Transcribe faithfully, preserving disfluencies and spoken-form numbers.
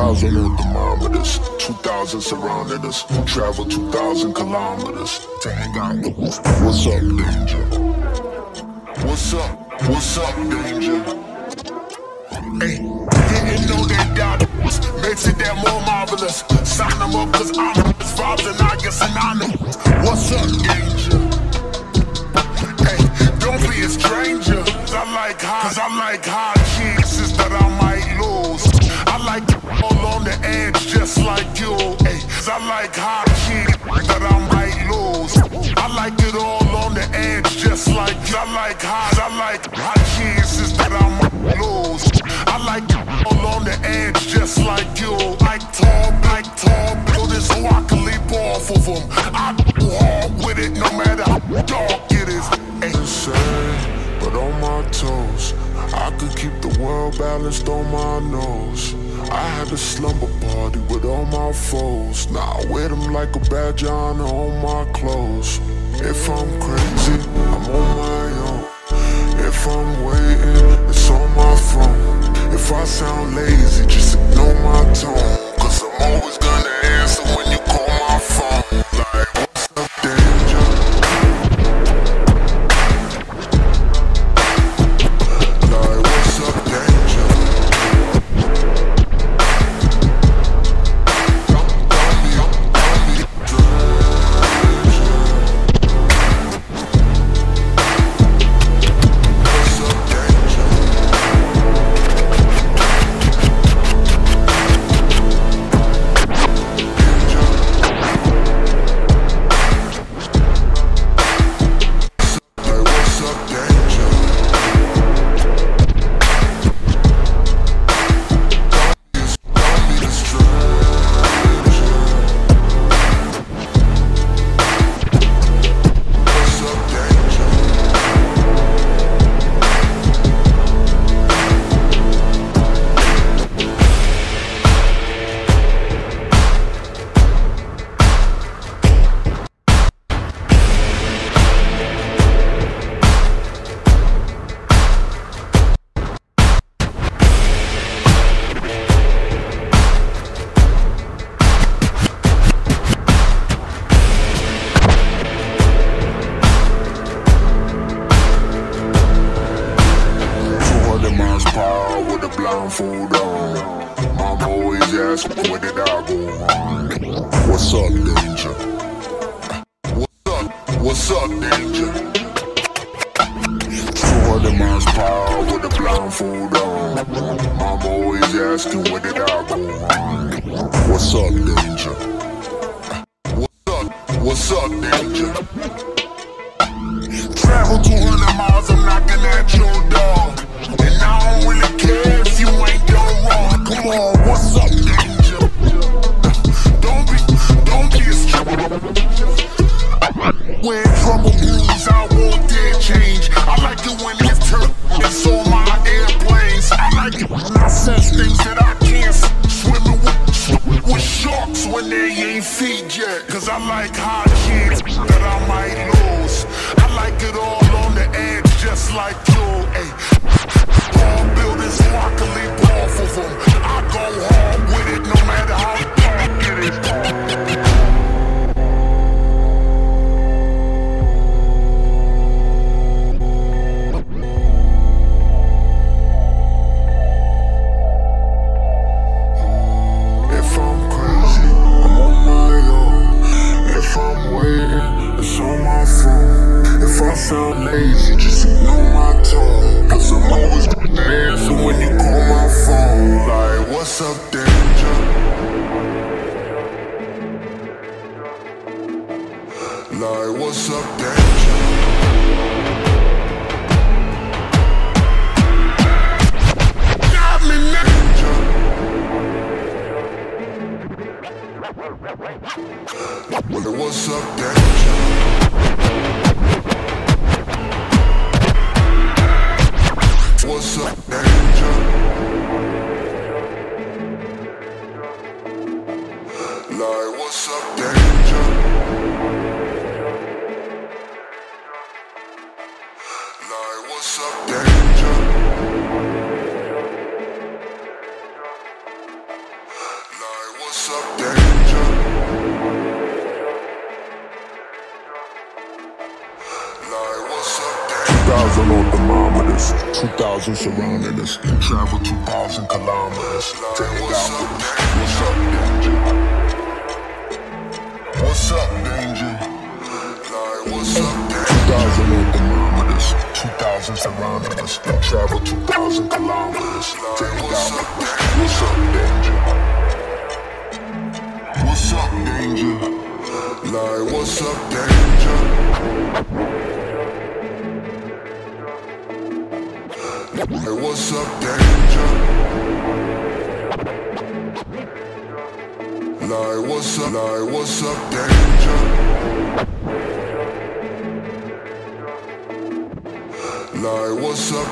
two thousand on thermometers, two thousand surrounding us. Travel two thousand kilometers to hang out with us. What's up, danger? What's up? What's up, danger? Hey, didn't know that doubt makes it that more marvelous. Sign them up cause I'm his father and I guess an honor. What's up, danger? Hey, don't be a stranger. I like high, cause I like high chances that I might lose. I like all on the edge just like you. Ay, cause I like high chances that I might lose. I like it all on the edge just like you. I like high, I like high chances that I might lose. I like all on the edge just like you. Like tall, like tall buildings so I can leap off of them. I go hard with it no matter how dark it is. Ay. But on my toes, I could keep the world balanced on my nose. I had a slumber party with all my foes. Now I wear them like a badge of honor on my clothes. If I'm crazy, I'm on my own. If I'm waiting, it's on my phone. If I sound lazy, just ignore my tone. Cause I'm always gonna answer when you call my phone. Like, what's up, danger? Turn on thermometers, two thousand surrounding us. Travel two thousand kilometers. Take it out with us. What's up, danger? What's up, danger? Like, what's up, danger? two thousand on thermometers, two thousand surrounding us. Travel two thousand kilometers. Take it out with us. What's up, danger? What's up, danger? Like, what's up, danger? Hey, what's up, danger? Like, what's up, like, what's up, danger? Like, what's up,